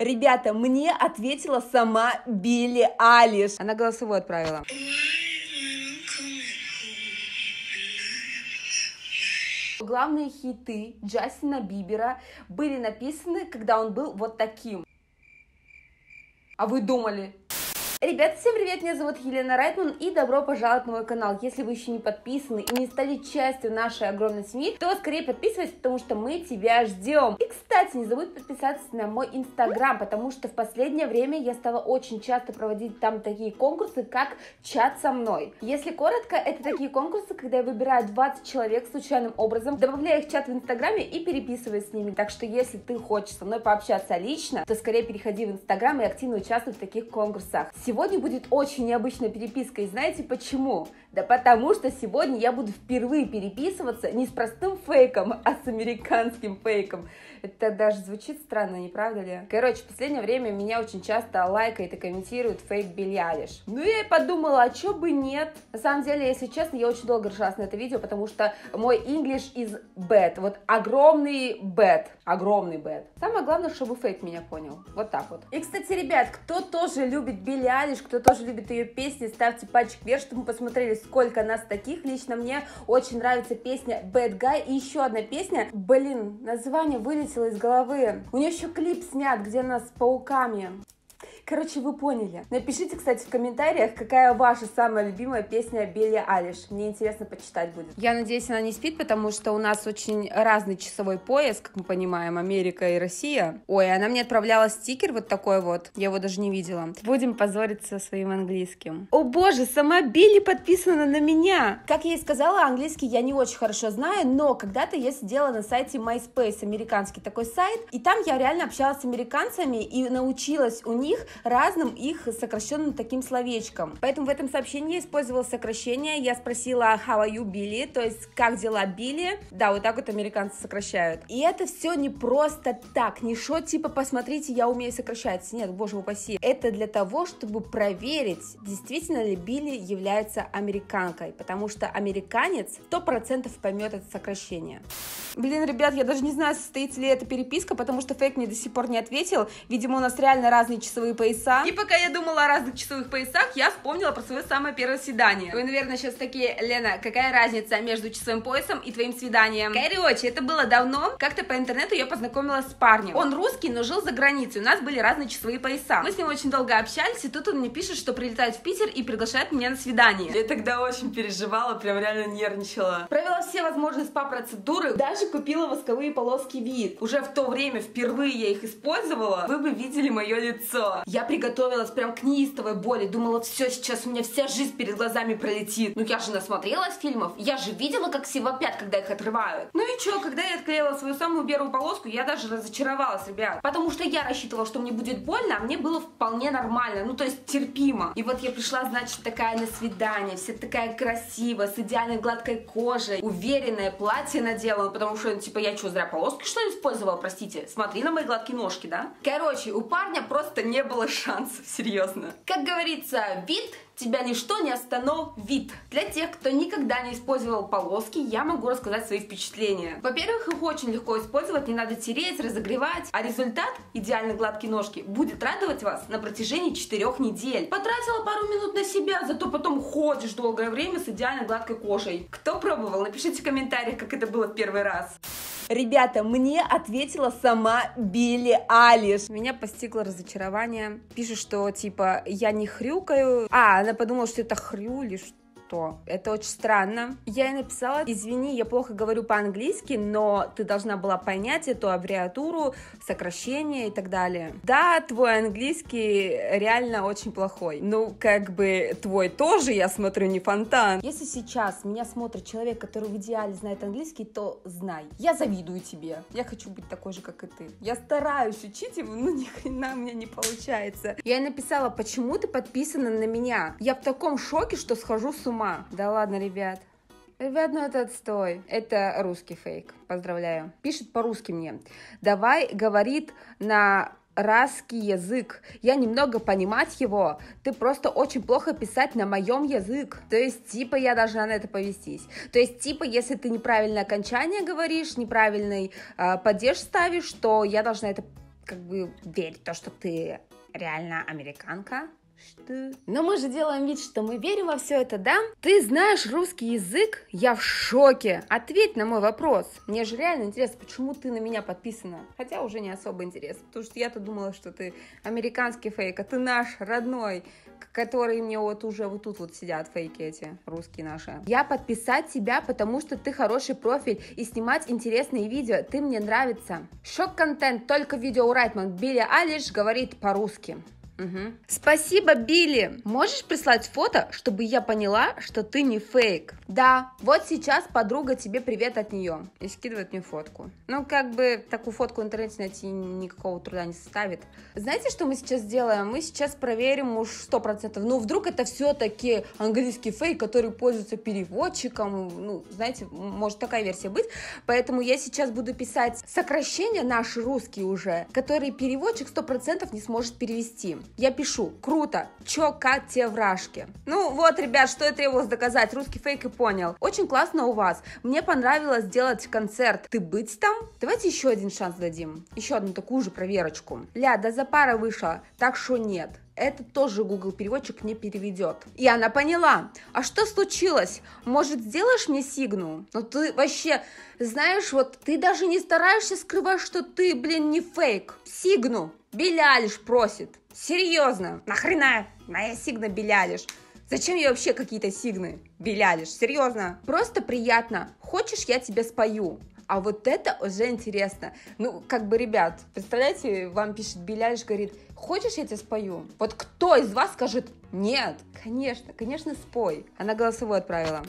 Ребята, мне ответила сама Билли Алиш. Она голосовую отправила. Главные хиты Джастина Бибера были написаны, когда он был вот таким. А вы думали? Ребята, всем привет, меня зовут Елена Райтман, и добро пожаловать на мой канал. Если вы еще не подписаны и не стали частью нашей огромной семьи, то скорее подписывайся, потому что мы тебя ждем. И, кстати, не забудь подписаться на мой инстаграм, потому что в последнее время я стала очень часто проводить там такие конкурсы, как чат со мной. Если коротко, это такие конкурсы, когда я выбираю 20 человек случайным образом, добавляю их в чат в инстаграме и переписываюсь с ними. Так что, если ты хочешь со мной пообщаться лично, то скорее переходи в инстаграм и активно участвуй в таких конкурсах. Сегодня будет очень необычная переписка, и знаете почему? Да потому что сегодня я буду впервые переписываться не с простым фейком, а с американским фейком. Это даже звучит странно, не правда ли? Короче, в последнее время меня очень часто лайкает и комментирует фейк Билли Алиш. Ну я и подумала, а чё бы нет? На самом деле, если честно, я очень долго решалась на это видео, потому что мой English is bad. Вот огромный bad, огромный bad. Самое главное, чтобы фейк меня понял. Вот так вот. И, кстати, ребят, кто тоже любит Билли Алиш, кто тоже любит ее песни, ставьте пальчик вверх, чтобы мы посмотрели, сколько нас таких. Лично мне очень нравится песня Bad Guy и еще одна песня. Блин, название вылетело из головы. У нее еще клип снят, где она с пауками. Короче, вы поняли. Напишите, кстати, в комментариях, какая ваша самая любимая песня Билли Алиш. Мне интересно почитать будет. Я надеюсь, она не спит, потому что у нас очень разный часовой пояс, как мы понимаем, Америка и Россия. Ой, она мне отправляла стикер вот такой вот. Я его даже не видела. Будем позориться своим английским. О боже, сама Билли подписана на меня. Как я и сказала, английский я не очень хорошо знаю, но когда-то я сидела на сайте MySpace, американский такой сайт, и там я реально общалась с американцами и научилась у них разным их сокращенным таким словечком. Поэтому в этом сообщении я использовала сокращение. Я спросила how are you, Билли? То есть как дела, Билли? Да, вот так вот американцы сокращают. И это все не просто так, не шо типа посмотрите, я умею сокращать. Нет, боже упаси. Это для того, чтобы проверить, действительно ли Билли является американкой, потому что американец 100% поймет это сокращение. Блин, ребят, я даже не знаю, состоится ли эта переписка, потому что фейк мне до сих пор не ответил. Видимо, у нас реально разные часовые пояса. И пока я думала о разных часовых поясах, я вспомнила про свое самое первое свидание. Вы, наверное, сейчас такие: Лена, какая разница между часовым поясом и твоим свиданием? Короче, это было давно. Как-то по интернету я познакомилась с парнем. Он русский, но жил за границей. У нас были разные часовые пояса. Мы с ним очень долго общались, и тут он мне пишет, что прилетает в Питер и приглашает меня на свидание. Я тогда очень переживала, прям реально нервничала. Провела все возможные спа-процедуры, даже купила восковые полоски вид. Уже в то время впервые я их использовала. Вы бы видели мое лицо. Я приготовилась прям к неистовой боли. Думала, все, сейчас у меня вся жизнь перед глазами пролетит. Ну я же насмотрелась фильмов. Я же видела, как все вопят, когда их отрывают. Ну и че, когда я отклеила свою самую первую полоску, я даже разочаровалась, ребят. Потому что я рассчитывала, что мне будет больно, а мне было вполне нормально. Ну то есть терпимо. И вот я пришла, значит, такая на свидание. Вся такая красивая, с идеальной гладкой кожей. Уверенное платье надела, потому что, типа, я что, зря полоски, что ли, использовала, простите? Смотри на мои гладкие ножки, да? Короче, у парня просто не было шансов, серьезно. Как говорится, вид... тебя ничто не остановит. Для тех, кто никогда не использовал полоски, я могу рассказать свои впечатления. Во-первых, их очень легко использовать, не надо тереть, разогревать, а результат, идеально гладкие ножки, будет радовать вас на протяжении 4 недель. Потратила пару минут на себя, зато потом ходишь долгое время с идеально гладкой кожей. Кто пробовал? Напишите в комментариях, как это было в первый раз. Ребята, мне ответила сама Билли Алиш. Меня постигло разочарование. Пишет, что типа я не хрюкаю. А, она подумала, что это хрю или что. Это очень странно. Я ей написала: извини, я плохо говорю по-английски, но ты должна была понять эту аббревиатуру, сокращение и так далее. Да, твой английский реально очень плохой. Ну, как бы твой тоже, я смотрю, не фонтан. Если сейчас меня смотрит человек, который в идеале знает английский, то знай, я завидую тебе. Я хочу быть такой же, как и ты. Я стараюсь учить его, но ни хрена у меня не получается. Я ей написала: почему ты подписана на меня? Я в таком шоке, что схожу с ума. Да ладно, ребят. Ребят, ну это отстой. Это русский фейк. Поздравляю. Пишет по-русски мне. Давай, говорит на русский язык. Я немного понимать его. Ты просто очень плохо писать на моем язык. То есть, типа, я должна на это повестись. То есть, типа, если ты неправильное окончание говоришь, неправильный падеж ставишь, то я должна это как бы верь в то, что ты реально американка. Что? Но мы же делаем вид, что мы верим во все это, да? Ты знаешь русский язык? Я в шоке. Ответь на мой вопрос. Мне же реально интересно, почему ты на меня подписана. Хотя уже не особо интересно, потому что я-то думала, что ты американский фейк, а ты наш родной, который мне вот уже вот тут вот сидят фейки эти русские наши. Я подписать тебя, потому что ты хороший профиль и снимать интересные видео. Ты мне нравится. Шок-контент, только видео у Райтман. Билли Алиш говорит по-русски. Угу. Спасибо, Билли. Можешь прислать фото, чтобы я поняла, что ты не фейк? Да, вот сейчас подруга тебе привет от нее. И скидывает мне фотку. Ну, как бы такую фотку в интернете найти никакого труда не составит. Знаете, что мы сейчас делаем? Мы сейчас проверим уж 100%. Ну, вдруг это все-таки английский фейк, который пользуется переводчиком. Ну, знаете, может такая версия быть. Поэтому я сейчас буду писать сокращения наши русские уже, которые переводчик 100% не сможет перевести. Я пишу: круто, чё, как те вражки. Ну вот, ребят, что я требовалось доказать. Русский фейк и понял. Очень классно у вас. Мне понравилось делать концерт. Ты быть там? Давайте еще один шанс дадим. Еще одну такую же проверочку. Ля, да за пара вышла, так что нет. Это тоже Google переводчик не переведет. И она поняла. А что случилось? Может, сделаешь мне сигну? Ну ты вообще, знаешь, вот ты даже не стараешься скрывать, что ты, блин, не фейк. Сигну. Билли Алиш просит. Серьезно. Нахрена моя сигна Билли Алиш? Зачем ей вообще какие-то сигны? Билли Алиш, серьезно. Просто приятно. Хочешь, я тебе спою? А вот это уже интересно. Ну, как бы, ребят, представляете, вам пишет Билли Алиш, говорит: хочешь, я тебе спою? Вот кто из вас скажет нет? Конечно, конечно, спой. Она голосовую отправила.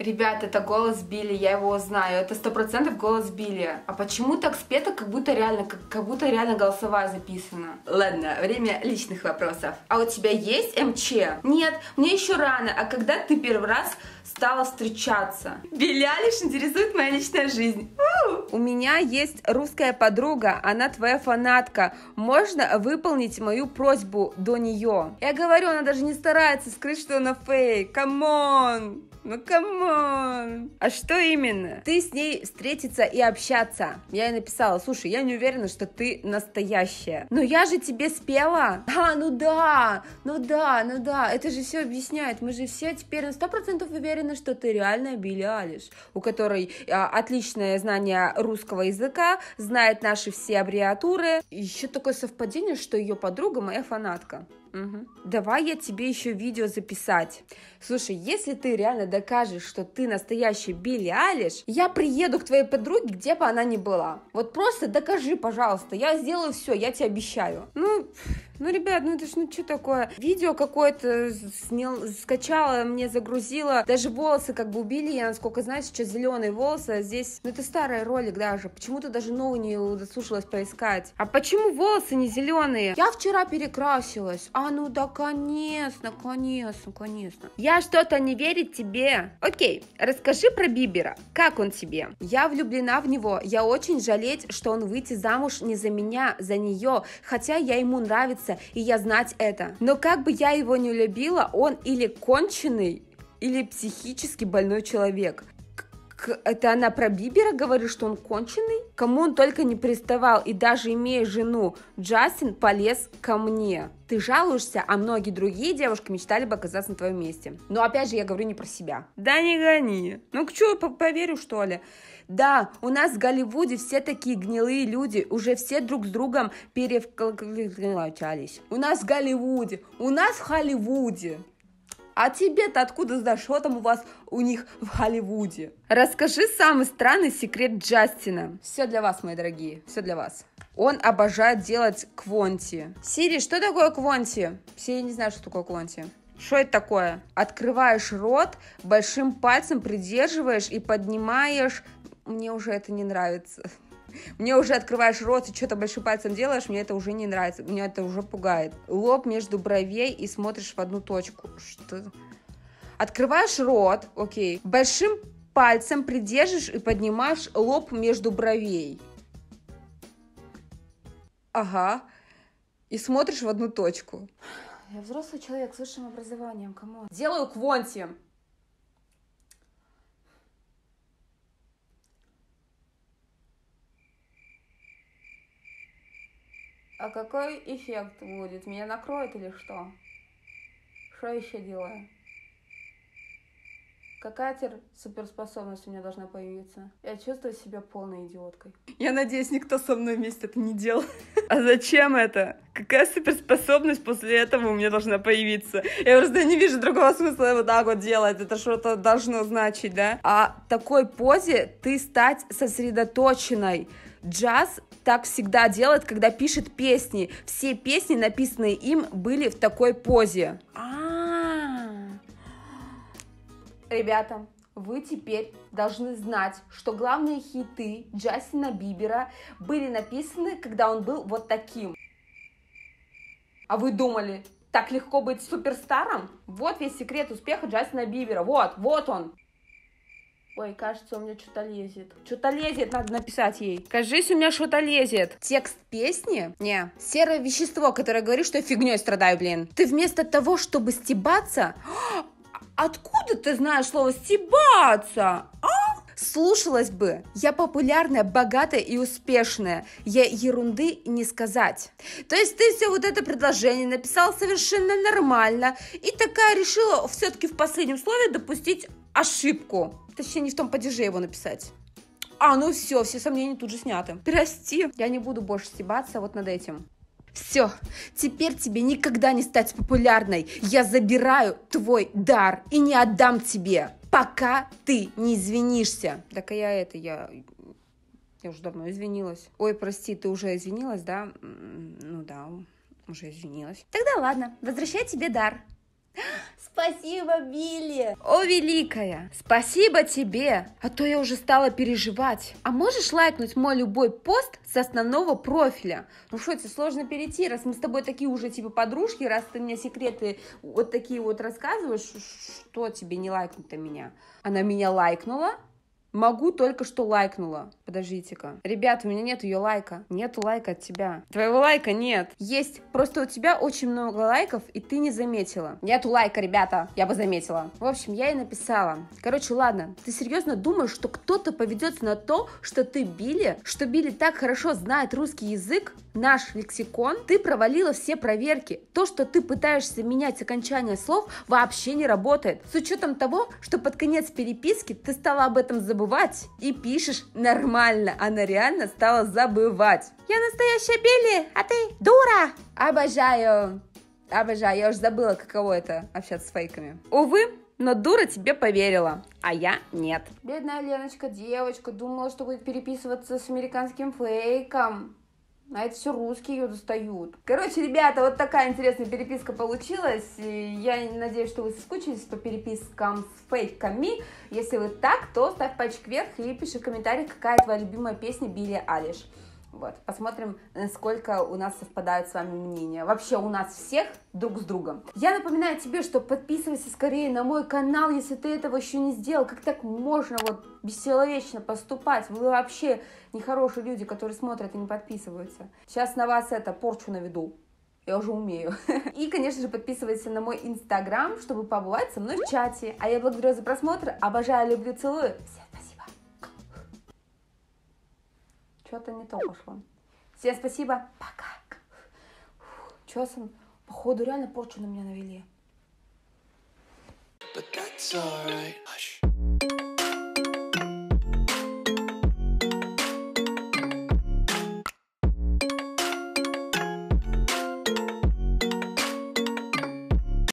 Ребят, это голос Билли, я его знаю, это 100% голос Билли. А почему так спето, как будто реально голосовая записана? Ладно, время личных вопросов. А у тебя есть МЧ? Нет, мне еще рано. А когда ты первый раз стала встречаться? Билли Алиш интересует моя личная жизнь. У меня есть русская подруга, она твоя фанатка. Можно выполнить мою просьбу до нее? Я говорю, она даже не старается скрыть, что она фейк. Камон! Ну, камон! А что именно? Ты с ней встретиться и общаться. Я ей написала: слушай, я не уверена, что ты настоящая. Но я же тебе спела. А, ну да. Это же все объясняет. Мы же все теперь на 100% уверены, что ты реально Билли Алиш, у которой отличное знание русского языка, знает наши все аббревиатуры. Еще такое совпадение, что ее подруга моя фанатка. Угу. Давай я тебе еще видео записать. Слушай, если ты реально докажешь, что ты настоящий Билли Алиш, я приеду к твоей подруге, где бы она ни была. Вот просто докажи, пожалуйста, я сделаю все, я тебе обещаю. Ну, ребят, ну это ж, ну что такое? Видео какое-то скачала, мне загрузила. Даже волосы как бы убили, я, насколько знаю, сейчас зеленые волосы, а здесь... Ну, это старый ролик даже, почему-то даже новый не удосужилась поискать. А почему волосы не зеленые? Я вчера перекрасилась. А, ну да, конечно. Я что-то не верю тебе. Окей, расскажи про Бибера. Как он тебе? Я влюблена в него. Я очень жалеть, что он выйти замуж не за меня, за нее. Хотя я ему нравится. И я знать это. Но как бы я его не любила, он или конченый, или психически больной человек. Это она про Бибера говорит, что он конченый? Кому он только не приставал, и даже имея жену, Джастин полез ко мне. Ты жалуешься, а многие другие девушки мечтали бы оказаться на твоем месте. Но опять же, я говорю не про себя. Да не гони. Ну, к чему, поверю, что ли? Да, у нас в Голливуде все такие гнилые люди, уже все друг с другом перевклачались. У нас в Холливуде. А тебе-то откуда знаешь, что там у вас, у них в Голливуде? Расскажи самый странный секрет Джастина. Все для вас, мои дорогие, все для вас. Он обожает делать квонти. Сири, что такое квонти? Сири не знает, что такое квонти. Что это такое? Открываешь рот, большим пальцем придерживаешь и поднимаешь... Мне уже это не нравится. Мне уже открываешь рот и что-то большим пальцем делаешь, мне это уже не нравится, меня это уже пугает. Лоб между бровей и смотришь в одну точку. Что? Открываешь рот, окей, большим пальцем придержишь и поднимаешь лоб между бровей. Ага. и смотришь в одну точку. Я взрослый человек с высшим образованием, камон. Делаю квонти. А какой эффект будет? Меня накроет или что? Что еще делаю? Какая теперь суперспособность у меня должна появиться? Я чувствую себя полной идиоткой. Я надеюсь, никто со мной вместе это не делал. А зачем это? Какая суперспособность после этого у меня должна появиться? Я просто не вижу другого смысла вот так вот делать. Это что-то должно значить, да? А в такой позе ты стать сосредоточенной. Джаз так всегда делает, когда пишет песни. Все песни, написанные им, были в такой позе. Ребята, вы теперь должны знать, что главные хиты Джастина Бибера были написаны, когда он был вот таким. А вы думали, так легко быть суперстаром? Вот весь секрет успеха Джастина Бибера. Вот он. Ой, кажется, у меня что-то лезет. Что-то лезет, надо написать ей. Кажись, у меня что-то лезет. Текст песни? Не. Серое вещество, которое говорит, что я фигней страдаю, блин. Ты вместо того, чтобы стебаться... Откуда ты знаешь слово «стебаться», а? Слушалась бы. Я популярная, богатая и успешная. Я ерунды не сказать. То есть ты все вот это предложение написала совершенно нормально и такая решила все-таки в последнем слове допустить ошибку. Точнее, не в том падеже его написать. А, ну все сомнения тут же сняты. Прости, я не буду больше стебаться вот над этим. Все, теперь тебе никогда не стать популярной. Я забираю твой дар и не отдам тебе, пока ты не извинишься. Так а я уже давно извинилась. Ой, прости, ты уже извинилась, да? Ну да, уже извинилась. Тогда ладно, возвращай тебе дар. Спасибо, Билли. О, великая, спасибо тебе. А то я уже стала переживать. А можешь лайкнуть мой любой пост с основного профиля? Ну что тебе сложно перейти, раз мы с тобой такие уже типа подружки, раз ты мне секреты вот такие вот рассказываешь, что тебе не лайкнуть-то меня? Она меня лайкнула? Могу только что лайкнула. Подождите-ка. Ребят, у меня нет ее лайка. Нету лайка от тебя. Твоего лайка нет. Есть. Просто у тебя очень много лайков, и ты не заметила. Нету лайка, ребята. Я бы заметила. В общем, я ей написала. Короче, ладно. Ты серьезно думаешь, что кто-то поведется на то, что ты Билли? Что Билли так хорошо знает русский язык, наш лексикон? Ты провалила все проверки. То, что ты пытаешься менять окончание слов, вообще не работает. С учетом того, что под конец переписки ты стала об этом забывать. И пишешь нормально. Она реально стала забывать. Я настоящая Билли, а ты дура. Обожаю. Обожаю. Я уже забыла, каково это общаться с фейками. Увы, но дура тебе поверила, а я нет. Бедная Леночка, девочка, думала, что будет переписываться с американским фейком. А это все русские ее достают. Короче, ребята, вот такая интересная переписка получилась. Я надеюсь, что вы соскучились по перепискам с фейками. Если вы так, то ставь пальчик вверх и пиши в комментариях, какая твоя любимая песня Билли Алиш. Вот, посмотрим, насколько у нас совпадают с вами мнения. Вообще у нас всех друг с другом. Я напоминаю тебе, что подписывайся скорее на мой канал, если ты этого еще не сделал. Как так можно вот бесчеловечно поступать? Вы вообще нехорошие люди, которые смотрят и не подписываются. Сейчас на вас порчу наведу. Я уже умею. И, конечно же, подписывайтесь на мой инстаграм, чтобы побывать со мной в чате. А я благодарю за просмотр. Обожаю, люблю, целую. Всем спасибо. Что-то не то пошло. Всем спасибо. Пока. Чесом, походу, реально порчу на меня навели.